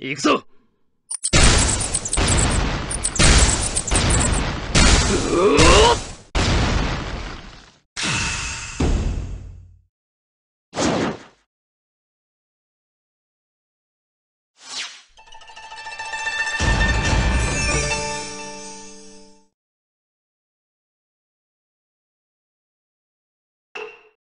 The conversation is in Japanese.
行くぞ。